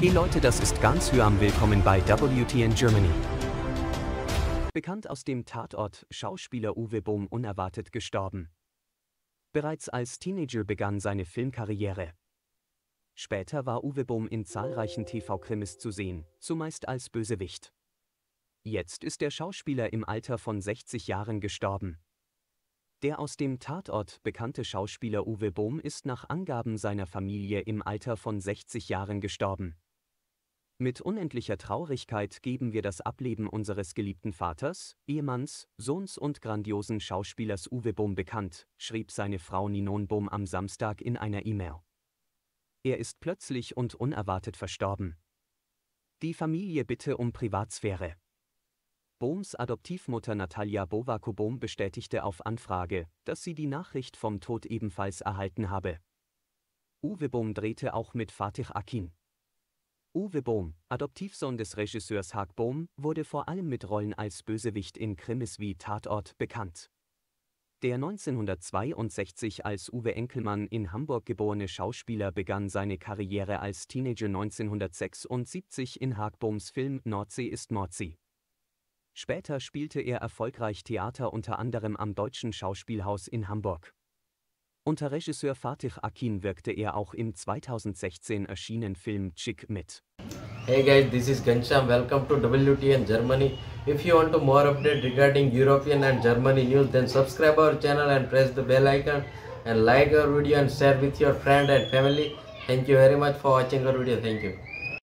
Hey Leute, das ist ganz Hüam, willkommen bei WTN Germany. Bekannt aus dem Tatort, Schauspieler Uwe Bohm unerwartet gestorben. Bereits als Teenager begann seine Filmkarriere. Später war Uwe Bohm in zahlreichen TV-Krimis zu sehen, zumeist als Bösewicht. Jetzt ist der Schauspieler im Alter von 60 Jahren gestorben. Der aus dem Tatort bekannte Schauspieler Uwe Bohm ist nach Angaben seiner Familie im Alter von 60 Jahren gestorben. Mit unendlicher Traurigkeit geben wir das Ableben unseres geliebten Vaters, Ehemanns, Sohns und grandiosen Schauspielers Uwe Bohm bekannt, schrieb seine Frau Ninon Bohm am Samstag in einer E-Mail. Er ist plötzlich und unerwartet verstorben. Die Familie bitte um Privatsphäre. Bohms Adoptivmutter Natalia Bowakow-Bohm bestätigte auf Anfrage, dass sie die Nachricht vom Tod ebenfalls erhalten habe. Uwe Bohm drehte auch mit Fatih Akin. Uwe Bohm, Adoptivsohn des Regisseurs Hark Bohm, wurde vor allem mit Rollen als Bösewicht in Krimis wie Tatort bekannt. Der 1962 als Uwe Enkelmann in Hamburg geborene Schauspieler begann seine Karriere als Teenager 1976 in Hark Bohms Film Nordsee ist Mordsee. Später spielte er erfolgreich Theater, unter anderem am Deutschen Schauspielhaus in Hamburg. Unter Regisseur Fatih Akin wirkte er auch im 2016 erschienenen Film Chick mit. Hey guys, this is Gansham. Welcome to WTN Germany. If you want to more update regarding European and Germany news, then subscribe our channel and press the bell icon and like our video and share with your friend and family. Thank you very much for watching our video. Thank you.